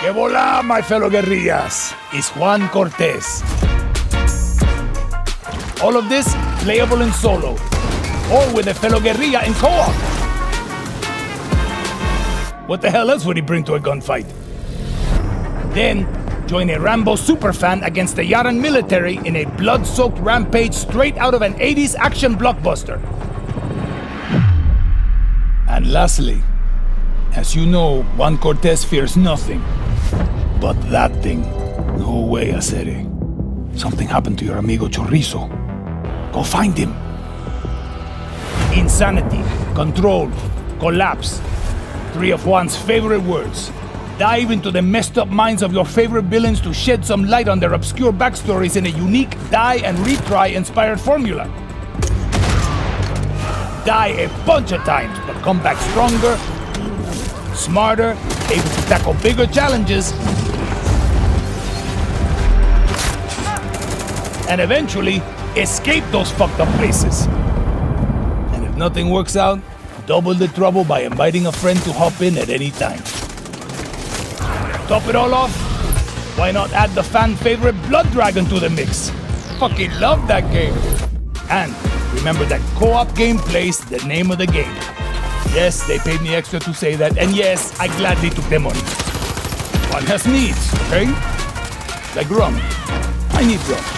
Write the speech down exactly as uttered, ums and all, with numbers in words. Que volá, my fellow guerrillas, is Juan Cortez. All of this playable in solo, or with a fellow guerrilla in co-op. What the hell else would he bring to a gunfight? Then, join a Rambo superfan against the Yaran military in a blood-soaked rampage straight out of an eighties action blockbuster. And lastly, as you know, Juan Cortez fears nothing. But that thing. No way, Acere. Something happened to your amigo Chorizo. Go find him. Insanity, control, collapse. Three of Juan's favorite words. Dive into the messed up minds of your favorite villains to shed some light on their obscure backstories in a unique die and retry inspired formula. Die a bunch of times, but come back stronger, smarter, able to tackle bigger challenges, and eventually escape those fucked up places. And if nothing works out, double the trouble by inviting a friend to hop in at any time. Top it all off, why not add the fan-favorite Blood Dragon to the mix? Fucking love that game! And remember that co-op gameplay's the name of the game. Yes, they paid me extra to say that, and yes, I gladly took their money. One has needs, okay? Like rum. I need rum.